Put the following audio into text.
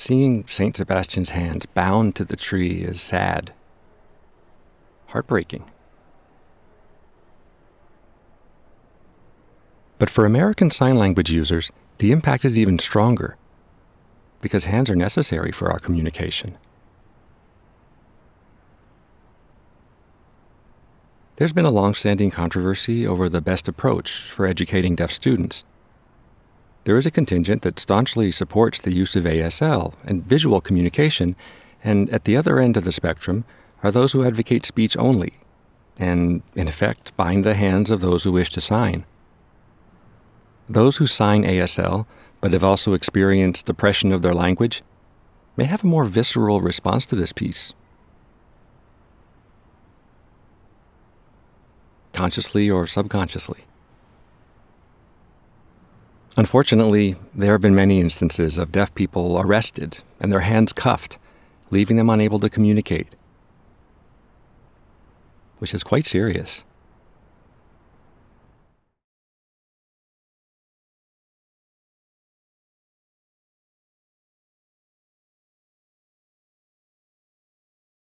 Seeing Saint Sebastian's hands bound to the tree is sad, heartbreaking. But for American Sign Language users, the impact is even stronger, because hands are necessary for our communication. There's been a long-standing controversy over the best approach for educating deaf students. There is a contingent that staunchly supports the use of ASL and visual communication, and at the other end of the spectrum are those who advocate speech only, and in effect bind the hands of those who wish to sign. Those who sign ASL, but have also experienced depression of their language, may have a more visceral response to this piece. Consciously or subconsciously. Unfortunately, there have been many instances of deaf people arrested and their hands cuffed, leaving them unable to communicate, which is quite serious.